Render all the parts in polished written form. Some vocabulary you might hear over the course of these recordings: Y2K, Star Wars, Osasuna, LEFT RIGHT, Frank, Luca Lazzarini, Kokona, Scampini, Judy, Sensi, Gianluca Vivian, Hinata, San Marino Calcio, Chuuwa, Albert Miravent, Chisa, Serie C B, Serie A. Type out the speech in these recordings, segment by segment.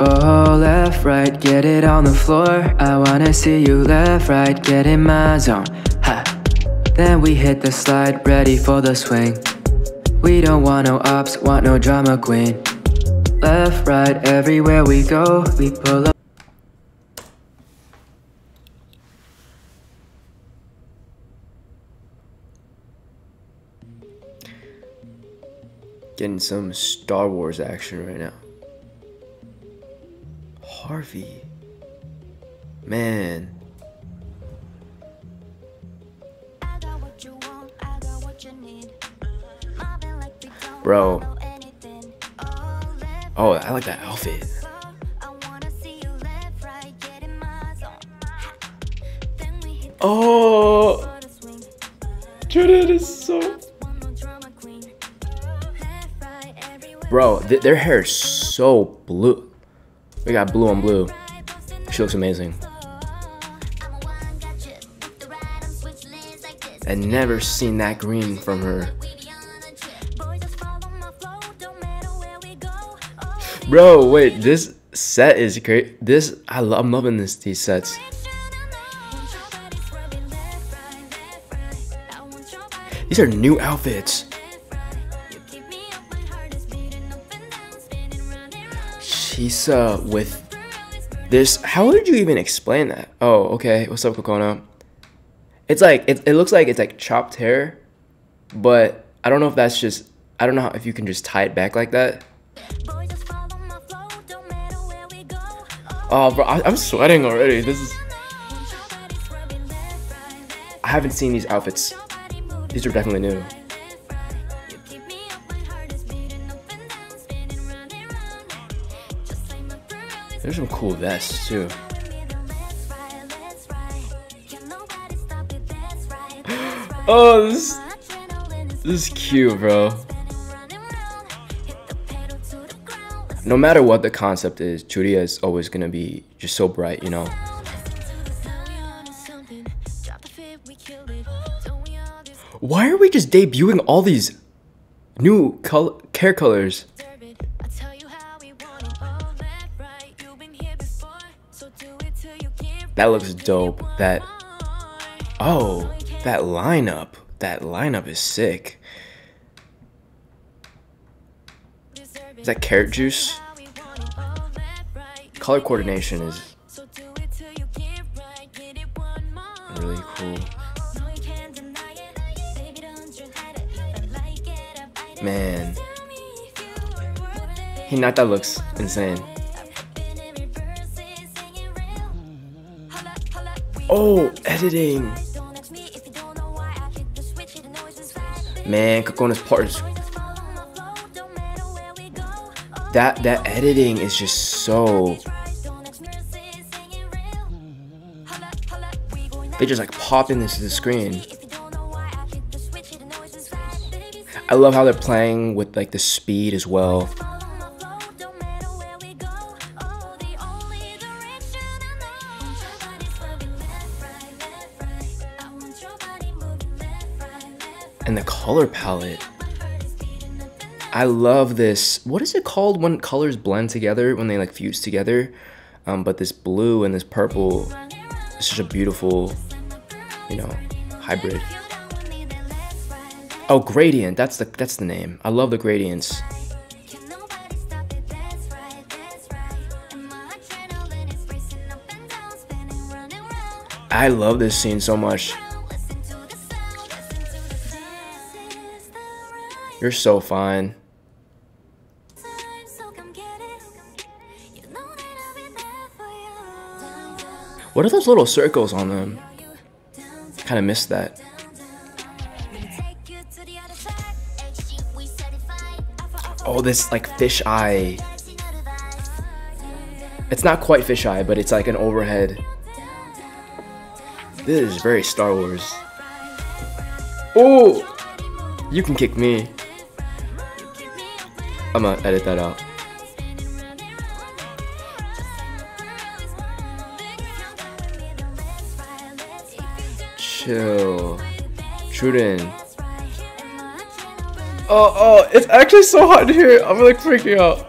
Oh, left, right, get it on the floor. I wanna see you left, right, get in my zone. Ha. Then we hit the slide, ready for the swing. We don't want no ops, want no drama queen. Left, right, everywhere we go, we pull up. Getting some Star Wars action right now. Harvey. Man. Bro. Oh, I like that outfit. Oh. Judy is so... Bro, their hair is so blue. We got blue on blue. She looks amazing. I've never seen that green from her. Bro, wait, this set is great. I'm loving these sets. These are new outfits. She's with this. How did you even explain that? Oh, okay. What's up, Kokona? It's like it looks like it's like chopped hair, but I don't know if that's just I don't know how, if you can just tie it back like that. Oh, bro, I'm sweating already. This is. I haven't seen these outfits. These are definitely new. There's some cool vests too. Oh, this is cute, bro. No matter what the concept is, Chuuwa is always gonna be just so bright, you know. Why are we just debuting all these new hair colors? That looks dope. That, oh, that lineup is sick. Is that carrot juice? Color coordination is really cool. Man, Hinata looks insane. Oh, editing. Man, Kokona's part is... That editing is just so... They just like pop in this to the screen. I love how they're playing with like the speed as well. And the color palette. I love this. What is it called when colors blend together, when they like fuse together? But this blue and this purple is such a beautiful, you know, hybrid. Oh, gradient. That's the name. I love the gradients. I love this scene so much. You're so fine. What are those little circles on them? Kind of missed that. Oh, this like fish eye. It's not quite fish eye, but it's like an overhead. This is very Star Wars. Oh, you can kick me. I'm gonna edit that out. Chill. Truden. Oh, it's actually so hot in here. I'm like freaking out.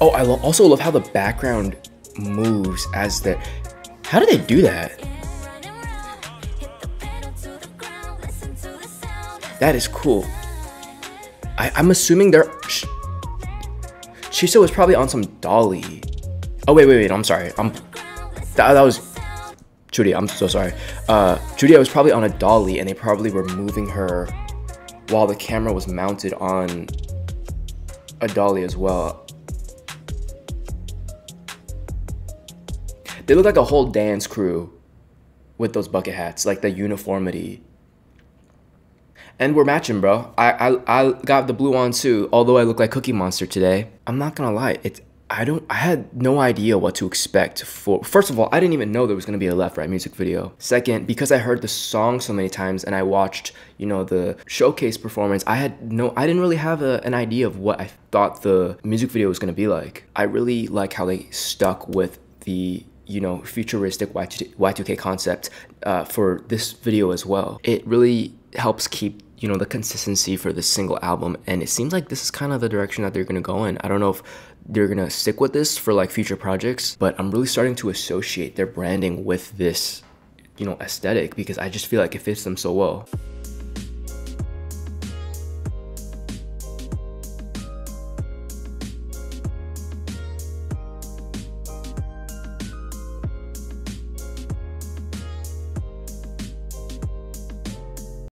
Oh, I also love how the background moves as the... How do they do that? That is cool. I'm assuming they're... Chisa was probably on some dolly. Oh, wait, I'm sorry. That was... Judy, I'm so sorry. Judy was probably on a dolly, and they probably were moving her while the camera was mounted on a dolly as well. They look like a whole dance crew with those bucket hats, like the uniformity. And we're matching, bro. I got the blue on too, although I look like Cookie Monster today. I'm not gonna lie, I had no idea what to expect for. First of all, I didn't even know there was gonna be a Left Right music video. Second, because I heard the song so many times and I watched, you know, the showcase performance, I didn't really have an idea of what I thought the music video was gonna be like. I really like how they stuck with the, you know, futuristic Y2K concept for this video as well. It really helps keep, you know, the consistency for this single album, and it seems like this is kind of the direction that they're gonna go in. I don't know if they're gonna stick with this for like future projects, but I'm really starting to associate their branding with this, you know, aesthetic, because I just feel like it fits them so well.